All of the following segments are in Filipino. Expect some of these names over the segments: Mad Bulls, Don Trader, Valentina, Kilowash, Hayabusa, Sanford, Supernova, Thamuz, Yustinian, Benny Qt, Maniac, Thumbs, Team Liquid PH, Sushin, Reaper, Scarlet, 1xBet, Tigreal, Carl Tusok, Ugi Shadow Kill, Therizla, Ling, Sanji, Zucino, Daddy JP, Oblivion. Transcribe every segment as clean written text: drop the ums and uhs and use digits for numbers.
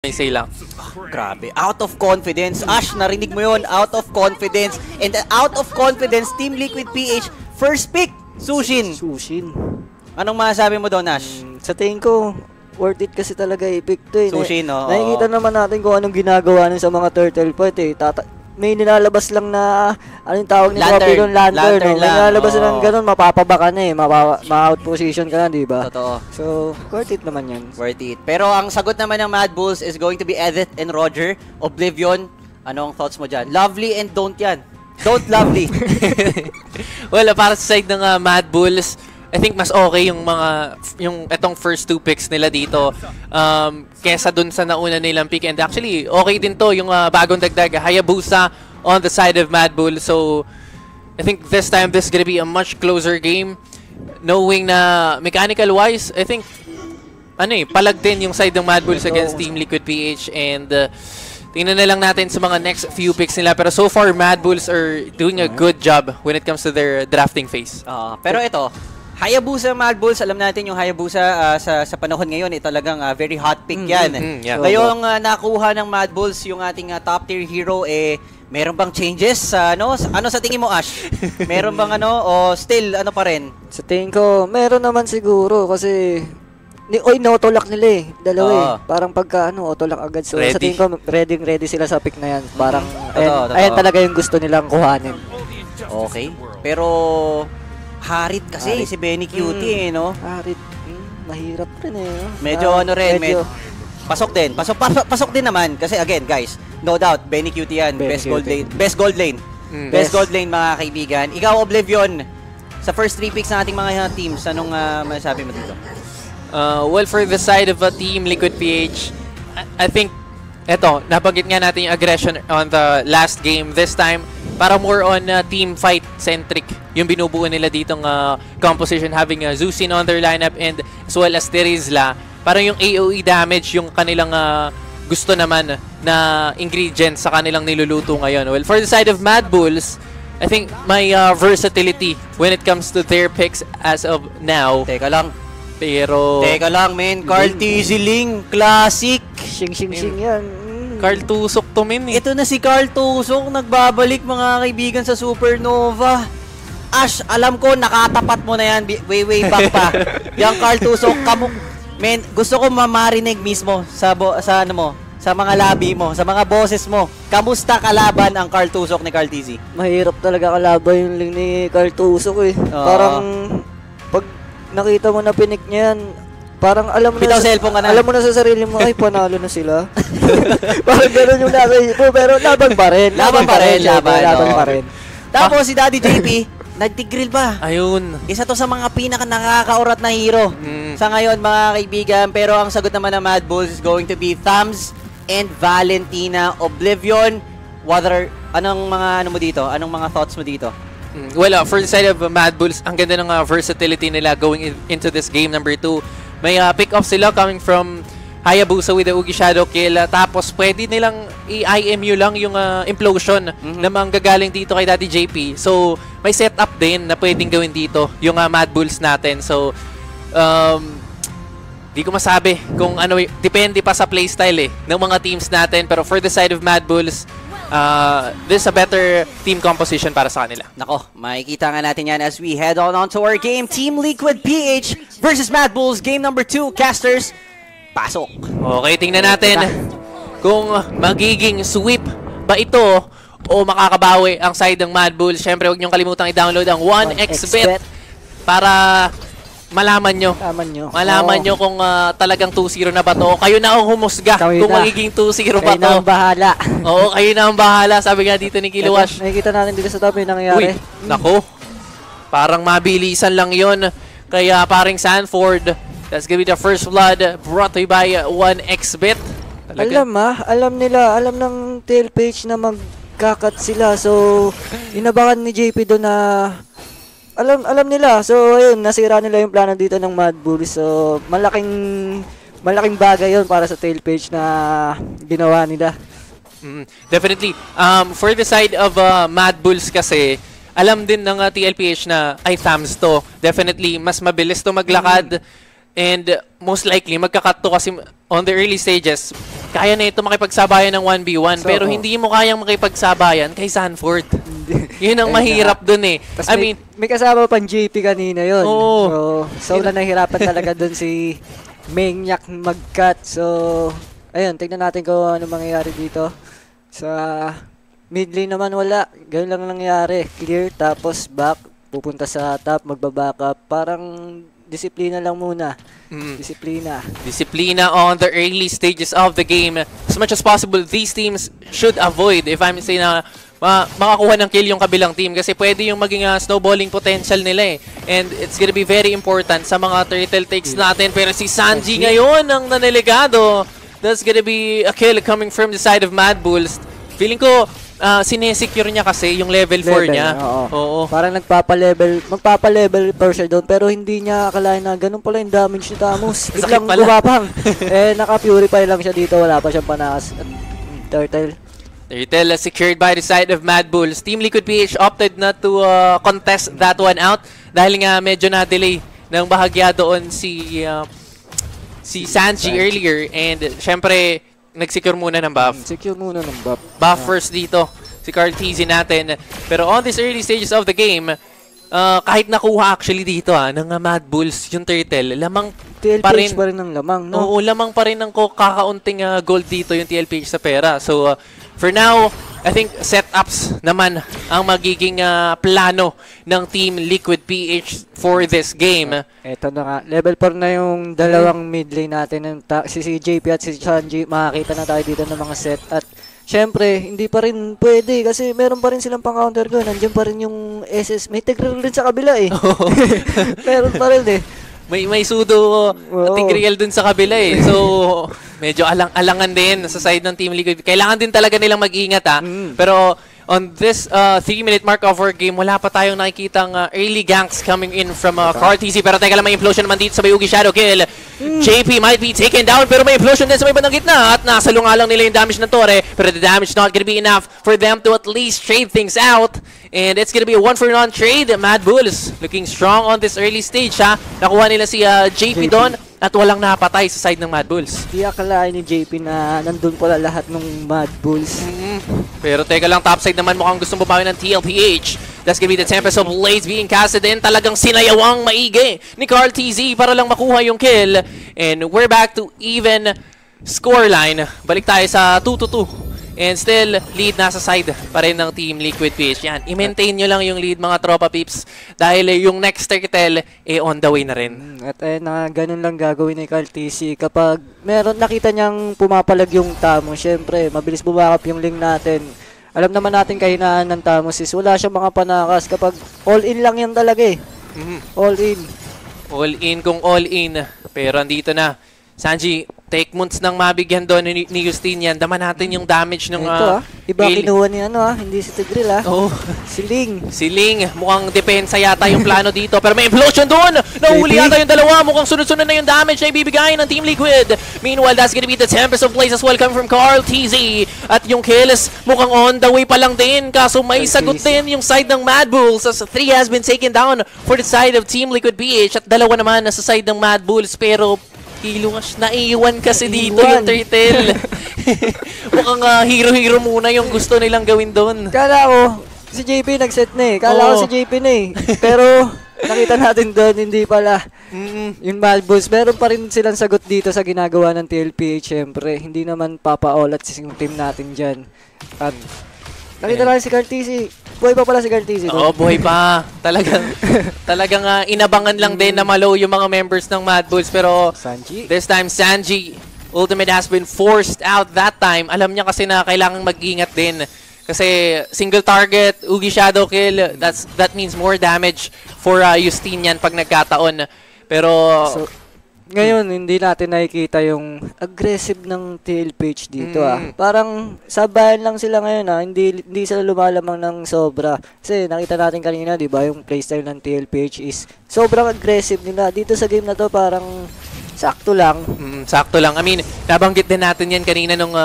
Say lang. Grabe. Out of confidence. Ash, narinig mo yun. Out of confidence. And out of confidence, Team Liquid PH, first pick, Sushin. Sushin. Anong masasabi mo doon, Ash? Sa tingin ko, worth it kasi talaga i-pick to eh. Sushin, oo. Nakikita naman natin kung anong ginagawa nun sa mga turtle fight eh. May nilalabas lang na, anong tawag nito? Lantern. May nilalabas lang ganun, mapapaba ka na eh. Ma-out position ka na, di ba? Totoo. So, worth it naman yan. Worth it. Pero ang sagot naman ng Mad Bulls is going to be Edith and Roger. Oblivion, anong thoughts mo dyan? Lovely and don't yan. Don't lovely. Well, para sa side ng Mad Bulls, I think mas okay yung etong first two picks nila dito kesa dun sa nauna nilang pick. And actually, okay din to yung bagong dagdag, Hayabusa on the side of Mad Bull. So, I think this time, this is gonna be a much closer game. Knowing na mechanical-wise, I think, palag din yung side ng Mad Bulls against Team Liquid PH. And tingnan na lang natin sa mga next few picks nila. Pero so far, Mad Bulls are doing a good job when it comes to their drafting phase. Pero ito, Hayabusa, Mad Bulls, alam natin yung Hayabusa sa panahon ngayon, talagang very hot pick yan. Ngayong nakuha ng Mad Bulls yung ating top tier hero, meron bang changes? Ano sa tingin mo, Ash? Meron bang o still ano pa rin? Sa tingin ko, meron naman siguro kasi no-autolock nila eh, dalawa eh. Parang pagka autolock agad. So sa tingin ko, ready sila sa pick na yan. Parang ayan talaga yung gusto nilang kuhanin. Okay, pero harit kasi si Benny Qt no? Harit. Mahirap rin medyo pasok din naman kasi again guys, no doubt Benny Qt yan, best gold lane mga kaibigan. Ikaw Oblivion, sa first 3 picks ng ating mga teams, anong masasabi mo dito? Well, for the side of a Team Liquid PH, I think eto, nabanggit nga natin yung aggression on the last game. This time, para more on team fight centric yung binubuo nila ditong composition, having Zucino on their lineup and as well as Therizla. Parang yung AoE damage yung kanilang gusto naman na ingredients sa kanilang niluluto ngayon. Well, for the side of Mad Bulls, I think may versatility when it comes to their picks as of now. Teka lang, men. Carl Tusok, Ling, classic. Sing-sing-sing yan. Carl Tusok to, men. Ito na si Carl Tusok, nagbabalik mga kaibigan sa Supernova. Ash, alam ko nakatapat mo na yan way back pa. Yung Carl Tusok, men, gusto ko mamarinig mismo sa mga labi mo, sa mga boses mo. Kamusta kalaban ang Carl Tusok ni Carl Tusok? Mahirap talaga kalaban yung Ling ni Carl Tusok eh. Parang pag nakita mo na pinik niya yan, parang alam mo na sa sarili mo, ay panalo na sila. Parang gano'n yung nasa isip mo, pero laban pa rin. Tapos si Daddy JP, nagtigril ba? Ayun. Isa to sa mga pinaka nakakaurat na hero sa ngayon mga kaibigan. Pero ang sagot naman ng Mad Bulls is going to be Thumbs and Valentina. Oblivion, anong mga thoughts mo dito? Well, for the side of Mad Bulls, ang ganda ng versatility nila going into this game number 2. May pick-off sila coming from Hayabusa with the Ugi Shadow Kill. Tapos pwede nilang i-IMU lang yung implosion na manggagaling dito kay Daddy JP. So may setup din na pwedeng gawin dito yung Mad Bulls natin. So di ko masabi kung ano, depende pa sa playstyle ng mga teams natin. Pero for the side of Mad Bulls, this is a better team composition para sa kanila. Nako, makikita nga natin yan as we head on to our game. Team Liquid PH versus Mad Bulls, game number 2. Casters, pasok. Okay, tingnan natin kung magiging sweep ba ito o makakabawi ang side ng Mad Bulls. Siyempre, huwag niyong kalimutang i-download ang 1xBet para malaman nyo kung talagang 2-0 na ba to. Kayo na ang humusga kung magiging 2-0 ba to. Kayo na ang bahala. Oo, kayo na ang bahala. Sabi nga dito ni Kilowash. Nakikita natin dito sa top yung nangyayari. Uy, nako. Parang mabilisan lang yon. Kaya paring Sanford, that's gonna be the first blood brought to you by 1xBet. Alam ng tail page na magkakat sila. So, inabangan ni JP doon na alam nila. So, ayun, nasira nila yung plano dito ng Mad Bulls. So, malaking bagay yun para sa tail page na ginawa nila. Definitely. For the side of Mad Bulls kasi, alam din ng TLPH na ay Thumbs to. Definitely, mas mabilis to maglakad. And most likely, magkakat to kasi on the early stages, Kaya na ito makipagsabayan ng 1v1, so, pero hindi mo kayang makipagsabayan kay Sanford. Yun ang mahirap dun eh. I mean, may kasama pang JP kanina yun. Oh, so nahirapan talaga dun si Maniac mag-cut. So, ayun, tignan natin kung ano mangyayari dito. Sa mid lane naman wala. Ganun lang nangyayari. Clear, tapos back. Pupunta sa top, magbaback up. Parang disiplina lang muna. Disiplina. Disiplina on the early stages of the game. As much as possible, these teams should avoid, if I'm saying na makakuha ng kill yung kabilang team. Kasi pwede yung maging snowballing potential nila eh. And it's gonna be very important sa mga turtle takes natin. Pero si Sanji ngayon ang nanelegado. That's gonna be a kill coming from the side of Mad Bulls. Feeling ko, sinesecure niya kasi yung level 4 niya. Oo. Parang magpapa-level per se doon, pero hindi niya akalain na ganun pala yung damage ni Thamuz. Biglang gumapang. Eh, naka-purify lang siya dito. Wala pa siyang panakas. Turtle. Turtle secured by the side of Mad Bulls. Team Liquid PH opted not to contest that one out dahil nga medyo na-delay ng bahagya doon si Sanji earlier. And syempre, nag-secure muna ng buff. Secure muna ng buff. Buffers dito. Si Carl Tusok natin. Pero on these early stages of the game, kahit nakuha actually dito ng Mad Bulls, yung turtle, lamang TLPH pa rin ng lamang, no? Oo, lamang pa rin ng kakaunting gold dito yung TLPH sa pera. So, for now, I think setups naman ang magiging plano ng Team Liquid PH for this game. Eto na nga. Level 4 na yung dalawang mid lane natin. Si JP at si Sanji, makakita na tayo dito ng mga set. At syempre, hindi pa rin pwede kasi meron pa rin silang pang-counter gun. Nandiyan pa rin yung SS. May Tigreal rin sa kabila eh. Meron pa rin eh. May sudo Tigreal dun sa kabila eh. So, medyo alangan din sa side ng Team Liquid. Kailangan din talaga nilang mag-ingat Pero, on this 3-minute mark of our game, wala pa tayong nakikitang early ganks coming in from Carl Tusok. Pero teka lang, may implosion naman dito sa may Ugi Shadow Kill. JP might be taken down, pero may implosion din sa may bandang gitna. At nasa lunga lang nila yung damage ng Torre. Pero the damage not gonna be enough for them to at least trade things out. And it's gonna be a 1-for-1 trade. Mad Bulls looking strong on this early stage, ha? Nakuha nila si JP doon at walang napatay sa side ng Mad Bulls. Di akalain ni JP na nandun pala lahat ng Mad Bulls. Pero teka lang, topside naman mukhang gustong bumawi ng TLPH. That's gonna be the Tempest of Blades being casted in. Talagang sinayawang maigi ni Carl Tusok para lang makuha yung kill. And we're back to even scoreline. Balik tayo sa 2-2. And still, lead nasa side pa rin ng Team Liquid PH. Yan, i-maintain nyo lang yung lead mga tropa peeps dahil yung next turtle on the way na rin. At ganun lang gagawin ni Carl Tusok. Kapag meron nakita niyang pumapalag yung Thamuz, syempre, mabilis bumackup yung Ling natin. Alam naman natin kahinaan ng Thamuz is wala siyang mga panakas kapag all-in lang yan talaga eh. All-in. All-in kung all-in. Pero andito na. Sanji, take moons nang mabigyan doon ni Yustinian. Daman natin yung damage ng... Ito iba kinuha ni hindi si Tigreal Si Ling. Si Ling. Mukhang depensa yata yung plano dito. Pero may implosion doon! Nahuli yata yung dalawa. Mukhang sunod-sunod na yung damage na ibibigay ng Team Liquid. Meanwhile, that's gonna be the Tempest of Blades as well coming from Carl Tusok. At yung kills, mukhang on the way pa lang din. Kaso may sagot din yung side ng Mad Bulls as 3 has been taken down for the side of Team Liquid PH. At dalawa naman nasa side ng Mad Bulls. Pero... Kilowash, naiwan kasi dito yung turtle. Mukhang hero-hero muna yung gusto nilang gawin doon. Kala ko, si JP nagset na eh. Kala ko si JP na eh. Pero, nakita natin doon, hindi pala. Yung Mad Bulls, meron pa rin silang sagot dito sa ginagawa ng TLPH, syempre. Hindi naman papaulat si team natin dyan. At, nakita natin si Carl Tusok. Buhay pa pala si Carl Tusok. Oo, buhay pa. Talagang inabangan lang din na malo yung mga members ng Mad Bulls. Pero Sanji? This time, Sanji ultimate has been forced out that time. Alam niya kasi na kailangan mag-ingat din. Kasi single target, Ugi Shadow Kill, that means more damage for Yustinian pag nagkataon. Pero... So, ngayon, hindi natin nakikita yung aggressive ng TLPH dito Parang sabayan lang sila ngayon hindi sila lumalamang ng sobra. Kasi nakita natin kanina, di ba, yung playstyle ng TLPH is sobrang aggressive nila. Dito sa game na to, parang sakto lang. Sakto lang. I mean, nabanggit din natin yan kanina nung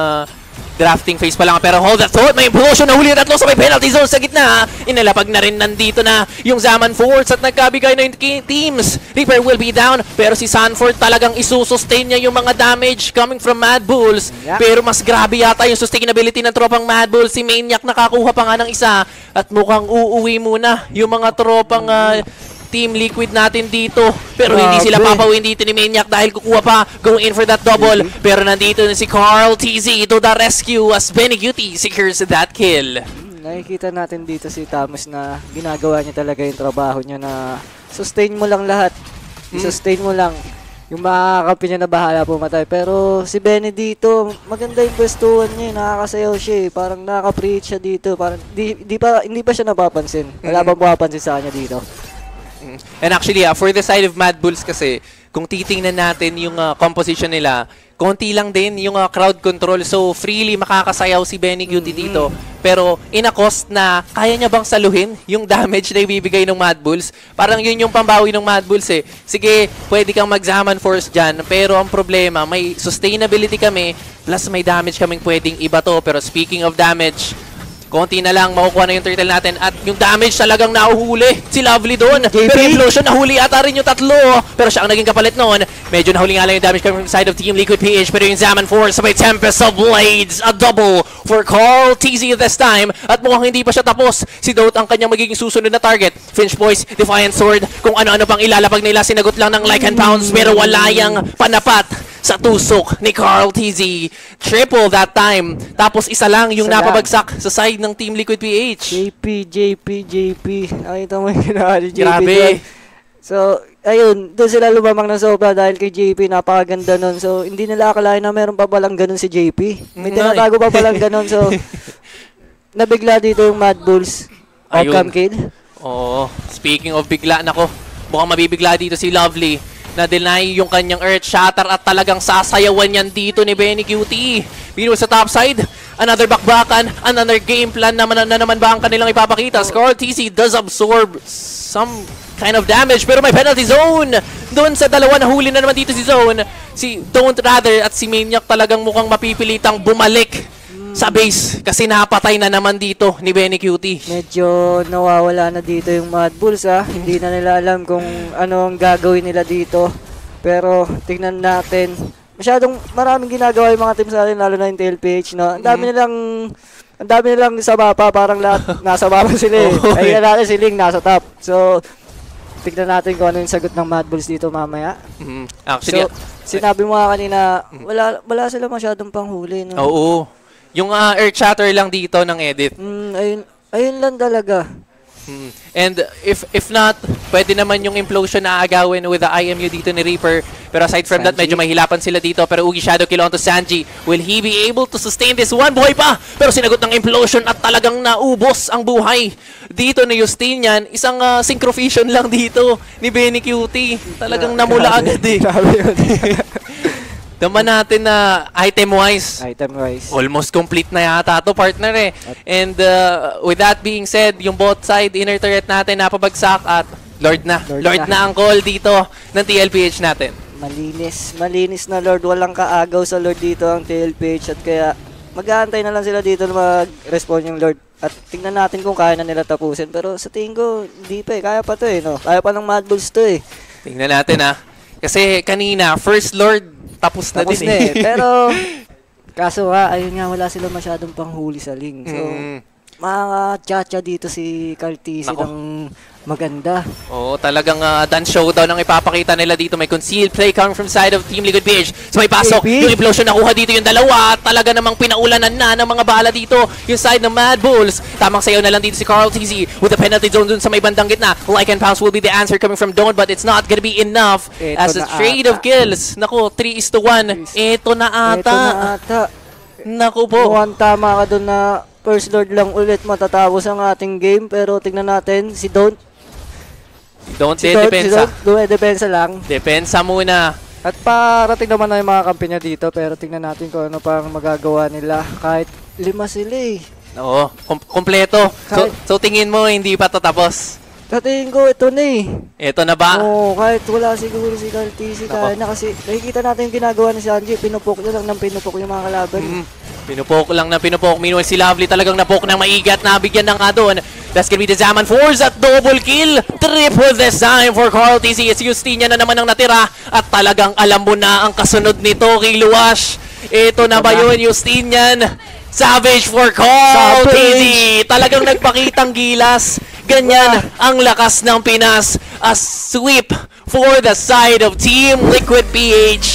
Drafting phase pa lang, pero hold that thought. May implosion na huli na tatlo sa may penalty zone sa gitna. Inalapag na rin nandito na yung Zaman forwards at nagkabigay na yung teams. Reaper will be down, pero si Sanford talagang isusustain niya yung mga damage coming from Mad Bulls. Yeah. Pero mas grabe yata yung sustainability ng tropang Mad Bulls. Si Maniac nakakuha pa nga ng isa at mukhang uuwi muna yung mga tropang Team Liquid natin dito. Pero hindi sila papawin dito ni Maniac dahil kukuha pa, going in for that double. Pero nandito na si Carl TZ to the rescue as Benny Qt secures that kill. Nakikita natin dito si Thamuz na ginagawa niya talaga yung trabaho niya na sustain mo lang lahat. Sustain mo lang. Yung makakampi niya na bahala pumatay. Pero si Benny dito, maganda yung pwestuhan niya. Nakakasayaw siya eh. Parang nakaka-preach siya dito. Parang hindi pa siya napapansin. Wala bang mapapansin sa kanya dito. And actually, for the side of Mad Bulls kasi, kung titingnan natin yung composition nila, konti lang din yung crowd control. So, freely makakasayaw si Benny Qt dito. Pero, in a cost na, kaya niya bang saluhin yung damage na ibibigay ng Mad Bulls? Parang yun yung pambawi ng Mad Bulls eh. Sige, pwede kang mag-Zaman Force dyan. Pero ang problema, may sustainability kami, plus may damage kaming pwedeng iba to. Pero speaking of damage, konti na lang, makukuha na yung turtle natin. At yung damage talagang nahuhuli si Lovely doon. Pero Implosion, nahuli ata rin yung tatlo. Pero siya ang naging kapalit noon. Medyo nahuli nga lang yung damage coming from side of Team Liquid PH. Pero yung Zaman Force by Tempest of Blades. A double for Carl TZ this time. At mukhang hindi pa siya tapos. Si Dot ang kanyang magiging susunod na target. Finch Boys, Defiant Sword. Kung ano-ano pang ilalapag nila, sinagot lang ng like and pounds. Pero wala yung panapat sa tusok ni Carl TZ. Triple that time. Tapos isa lang yung napabagsak sa side ng Team Liquid PH. JP. Nakita mo yung ginawa ni JP. Grabe. So, ayun. Doon sila lumamang na sobra dahil kay JP. Napakaganda nun. So, hindi nila akalain na meron pa palang ganun si JP. May tinatago pa palang ganun. So, nabigla dito yung Mad Bulls. Outcome kill. Oo. Speaking of bigla, nako. Mukhang mabibigla dito si Lovely. Na-deny yung kanyang Earth Shatter at talagang sasayawan yan dito ni Benny Qt. Biro sa top side, another bakbakan, another game plan naman ba ang kanilang ipapakita. Scarlet TC does absorb some kind of damage pero may penalty zone. Doon sa dalawa na huli na naman dito si Zone, si Don Trader at si Maniac talagang mukhang mapipilitang bumalik sa base kasi napatay na naman dito ni Benny Qt. Medyo nawawala na dito yung Mad Bulls ha. Hindi na nila alam kung ano ang gagawin nila dito. Pero tignan natin. Masyadong maraming ginagawa yung mga teams natin lalo na yung TLPH. No? Ang dami nilang sa mapa. Parang lahat nasa mapa sila eh. Ayun natin si Ling nasa top. So tignan natin kung ano yung sagot ng Mad Bulls dito mamaya. Actually, so sinabi mo nga kanina wala sila masyadong panghuli. No? Oo. Yung Earth Shatter lang dito ng edit. Ayun lang talaga. And if not, pwede naman yung Implosion na agawin with the IMU dito ni Reaper. Pero aside from that, medyo mahilapan sila dito. Pero Ugi Shadow Kill onto Sanji. Will he be able to sustain this one? Buhay pa! Pero sinagot ng Implosion at talagang naubos ang buhay dito ni Yustinian. Isang syncrofusion lang dito ni Benny Qt. Talagang namula agad eh. Daman natin na item-wise, almost complete na yata ito, partner eh. And with that being said, yung both side inner turret natin napabagsak at Lord na ang call dito ng TLPH natin. Malinis na Lord. Walang kaagaw sa Lord dito ang TLPH at kaya mag-aantay na lang sila dito na mag-respond yung Lord. At tingnan natin kung kaya na nila tapusin. Pero sa tingin ko, hindi pa eh. Kaya pa to eh. No? Kaya pa ng Mad Bulls to eh. Tingnan natin ha. Kasi kanina, first Lord, Tapos na eh. Pero, kaso nga, ayun nga, wala sila masyadong panghuli sa Ling. So, makaka-chacha dito si Carl TZ ng maganda. Oo, talagang dance showdown ang ipapakita nila dito. May concealed play coming from side of Team Liquid PH. So may pasok, yung Implosion nakuha dito yung dalawa. Talaga namang pinaulanan na ng mga bala dito yung side ng Mad Bulls. Tamang sayaw na lang dito si Carl TZ with the penalty zone dun sa may bandang gitna. Like and pounds will be the answer coming from Don but it's not gonna be enough as a trade of kills. Naku, 3:1. Ito na ata. Naku po. Mukhang tama ka dun na First Lord lang ulit matatapos ang ating game. Pero tignan natin si Don. Depensa lang. Depensa muna. At parating naman na yung mga kampi niya dito. Pero tingnan natin kung ano pang magagawa nila. Kahit 5 sila eh. Oo, kompleto. So tingin mo hindi pa tatapos? Sa tingin ko ito na eh. Ito na ba? Oo, kahit wala siguro si Carl TZ. Kaya na kasi nakikita natin yung ginagawa ni Sanji. Pinupok niya lang ng pinupok yung mga kalaban. Pinupok lang na pinupok. Meanwhile, si Lovely talagang napok ng maigat. Nabigyan na nga doon. That's gonna be the Zaman Force at double kill. Triple this time for Carl TC. It's Yustinian na naman ang natira. At talagang alam mo na ang kasunod nito, Kilowash. Ito na ba yun, Yustinian? Savage for Carl TC. Talagang nagpakitang gilas. Ganyan ang lakas ng Pinas. A sweep for the side of Team Liquid PH.